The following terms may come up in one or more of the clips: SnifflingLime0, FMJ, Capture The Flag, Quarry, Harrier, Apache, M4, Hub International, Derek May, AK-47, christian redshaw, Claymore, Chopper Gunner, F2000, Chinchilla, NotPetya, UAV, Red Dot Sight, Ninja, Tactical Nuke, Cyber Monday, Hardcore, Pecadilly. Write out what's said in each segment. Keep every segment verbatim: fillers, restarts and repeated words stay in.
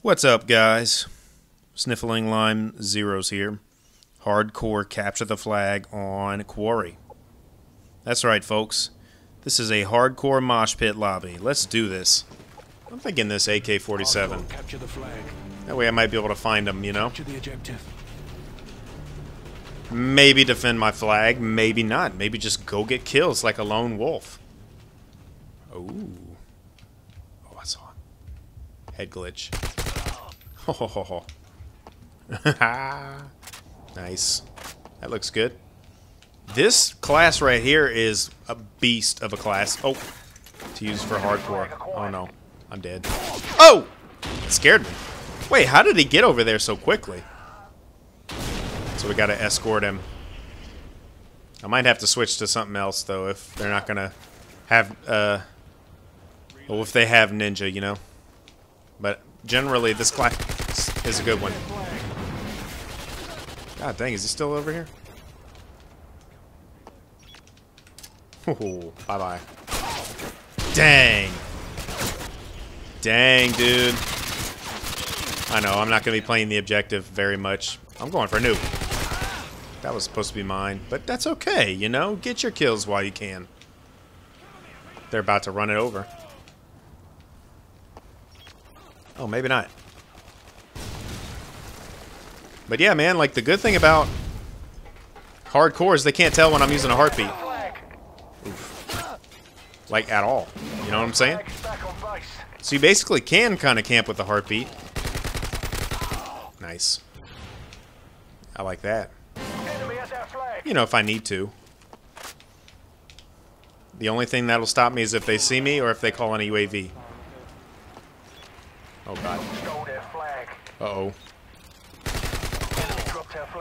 What's up, guys? SnifflingLime zero here. Hardcore capture the flag on Quarry. That's right, folks. This is a hardcore mosh pit lobby. Let's do this. I'm thinking this A K forty-seven. Capture the flag. That way I might be able to find them, you know? Capture the objective. Maybe defend my flag, maybe not. Maybe just go get kills like a lone wolf. Ooh. Oh, I saw him. Head glitch. Ho ho ho ho. Nice. That looks good. This class right here is a beast of a class. Oh. To use for hardcore. Oh no. I'm dead. Oh! It scared me. Wait, how did he get over there so quickly? So we gotta escort him. I might have to switch to something else though if they're not gonna have, uh... well, if they have ninja, you know? But generally this class is a good one. God dang, is he still over here? Oh, bye-bye. Dang. Dang, dude. I know, I'm not going to be playing the objective very much. I'm going for a nuke. That was supposed to be mine, but that's okay, you know? Get your kills while you can. They're about to run it over. Oh, maybe not. But yeah, man, like the good thing about hardcore is they can't tell when I'm using a heartbeat. Oof. Like at all. You know what I'm saying? So you basically can kind of camp with the heartbeat. Nice. I like that. You know, if I need to. The only thing that'll stop me is if they see me or if they call an U A V. Oh, God. Uh-oh.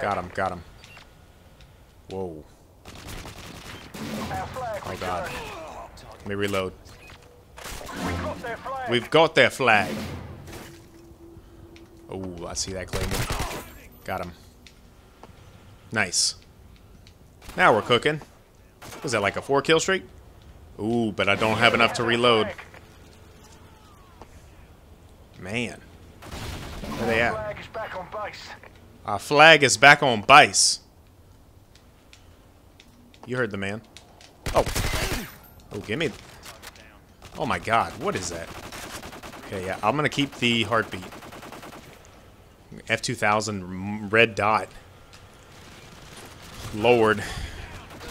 Got him, got him. Whoa. Oh, God. Let me reload. We've got their flag. Oh, I see that claymore. Got him. Nice. Now we're cooking. Was that like a four kill streak? Ooh, but I don't have enough to reload. Man, where they at? Our flag is back on base. Our flag is back on base. You heard the man. Oh, oh, give me. Oh my God, what is that? Okay, yeah, I'm gonna keep the heartbeat. F two thousand red dot. Lord.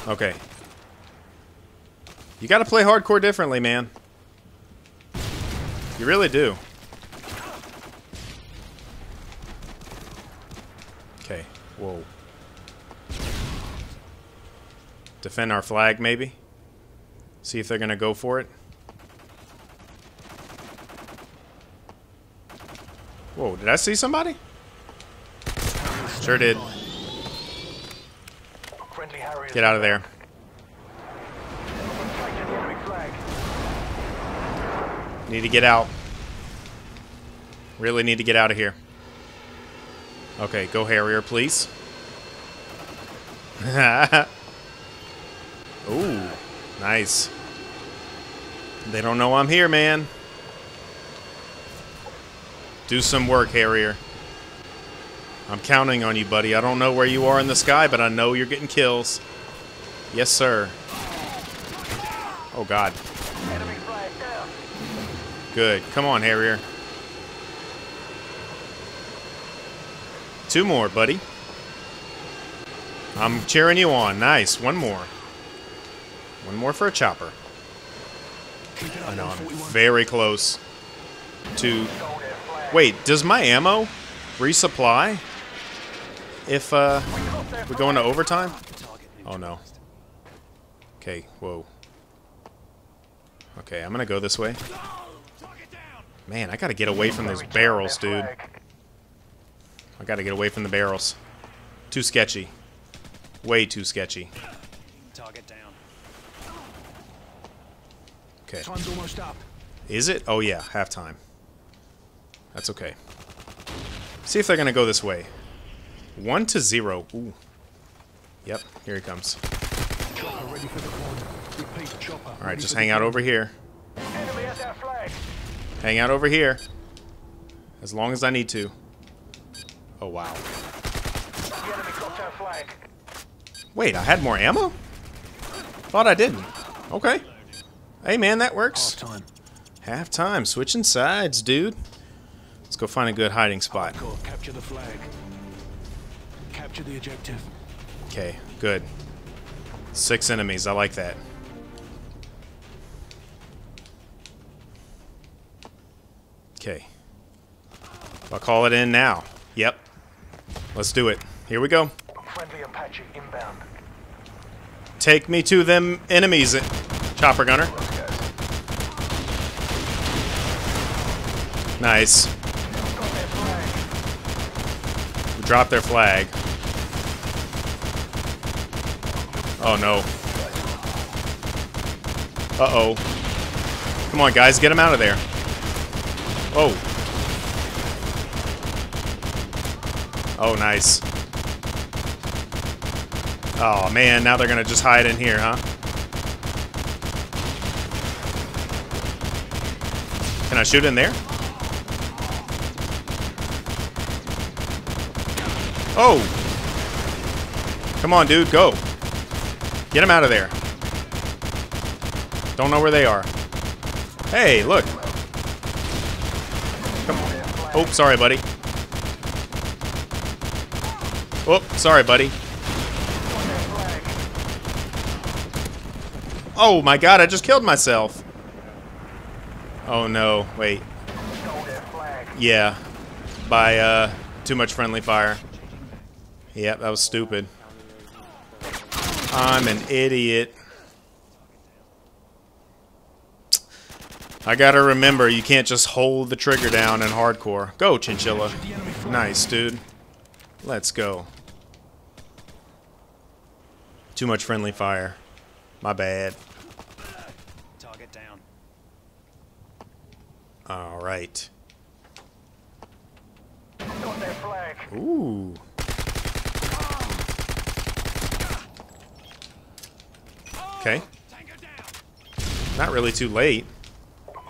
Okay. You gotta play hardcore differently, man. You really do. Okay, whoa. Defend our flag, maybe? See if they're gonna go for it. Whoa, did I see somebody? Sure did. Get out of there. Need to get out. Really need to get out of here. Okay, go Harrier, please. Ooh, nice. They don't know I'm here, man. Do some work, Harrier. I'm counting on you, buddy. I don't know where you are in the sky, but I know you're getting kills. Yes, sir. Oh, God. Good. Come on, Harrier. Two more, buddy. I'm cheering you on. Nice. One more. One more for a chopper. I know I'm very close to... Wait, does my ammo resupply if uh, we go into overtime? Oh, no. Okay, whoa. Okay, I'm going to go this way. Man, I got to get away from those barrels, dude. I gotta get away from the barrels. Too sketchy. Way too sketchy. Target down. Okay. Time's almost up. Is it? Oh yeah, half time. That's okay. See if they're gonna go this way. One to zero. Ooh. Yep, here he comes. Alright, just hang out over here. Hang out over here. as long as I need to. Oh wow. The enemy caught our flag. Wait, I had more ammo? Thought I didn't. Okay. Hey man, that works. Half time. Half time. Switching sides, dude. Let's go find a good hiding spot. Capture the flag. Capture the objective. Okay, good. Six enemies. I like that. Okay. I'll call it in now. Yep. Let's do it. Here we go. Friendly Apache inbound. Take me to them enemies, Chopper Gunner. Nice. We dropped their flag. Oh no. Uh-oh. Come on, guys, get them out of there. Oh. Oh, nice. Oh man, now they're gonna just hide in here, huh? Can I shoot in there? Oh! Come on, dude, go! Get him out of there. Don't know where they are. Hey, look! Come on. Oh, sorry, buddy. Oh, sorry, buddy. Oh my god, I just killed myself. Oh no, wait. Yeah, by uh, too much friendly fire. Yep, that was stupid. I'm an idiot. I gotta remember, you can't just hold the trigger down in hardcore. Go, Chinchilla. Nice, dude. Let's go. Too much friendly fire. My bad. Target down. All right. Got their flag. Ooh. Okay. Not really too late.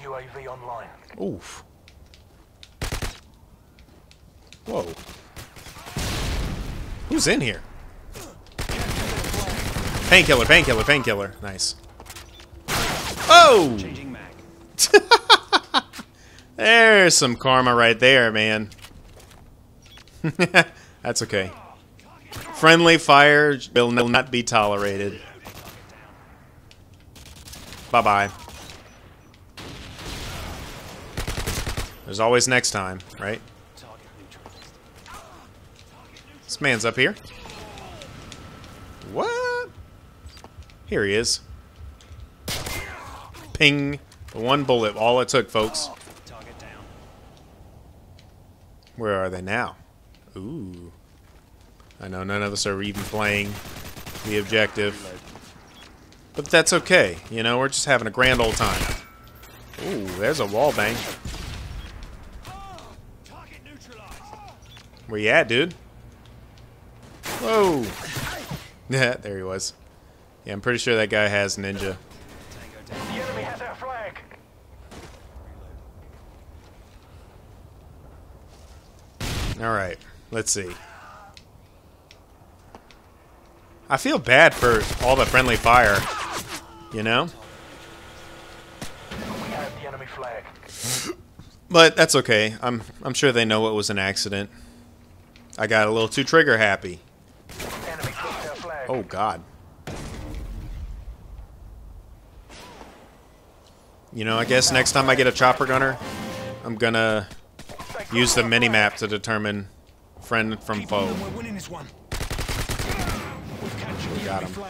U A V online. Oof. Whoa. Who's in here? Painkiller, painkiller, painkiller. Nice. Oh! There's some karma right there, man. That's okay. Friendly fire will not be tolerated. Bye-bye. There's always next time, right? This man's up here. What? Here he is. Ping. One bullet. All it took, folks. Where are they now? Ooh. I know none of us are even playing the objective. But that's okay. You know, we're just having a grand old time. Ooh, there's a wall bang. Where you at, dude? Whoa! Yeah, there he was. Yeah, I'm pretty sure that guy has ninja. The enemy has our flag. All right, let's see. I feel bad for all the friendly fire, you know. We have the enemy flag. But that's okay. I'm I'm sure they know it was an accident. I got a little too trigger happy. Oh god. You know, I guess next time I get a Chopper Gunner, I'm gonna use the minimap to determine friend from foe. We got him.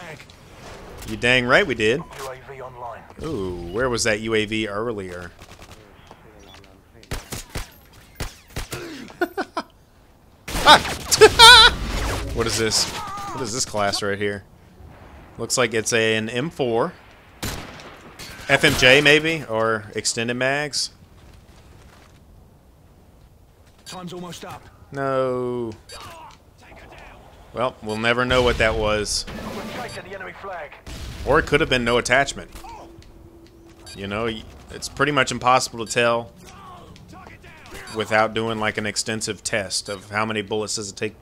You dang right we did. Ooh, where was that U A V earlier? Ah! What is this? What is this class right here? Looks like it's a, an M four. F M J maybe? Or extended mags? Time's almost up. No. Well, we'll never know what that was. Or it could have been no attachment. You know, it's pretty much impossible to tell without doing like an extensive test of how many bullets does it take.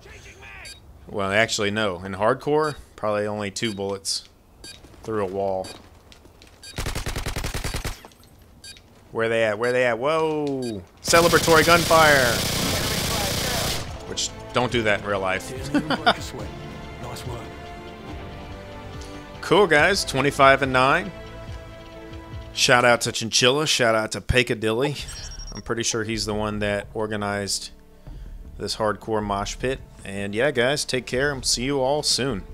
Well, actually, no. In hardcore, probably only two bullets through a wall. Where they at? Where they at? Whoa! Celebratory gunfire! Which, don't do that in real life. Cool, guys. twenty-five and nine. Shout out to Chinchilla. Shout out to Pecadilly. I'm pretty sure he's the one that organized this hardcore mosh pit. And yeah, guys, take care. I'll see you all soon.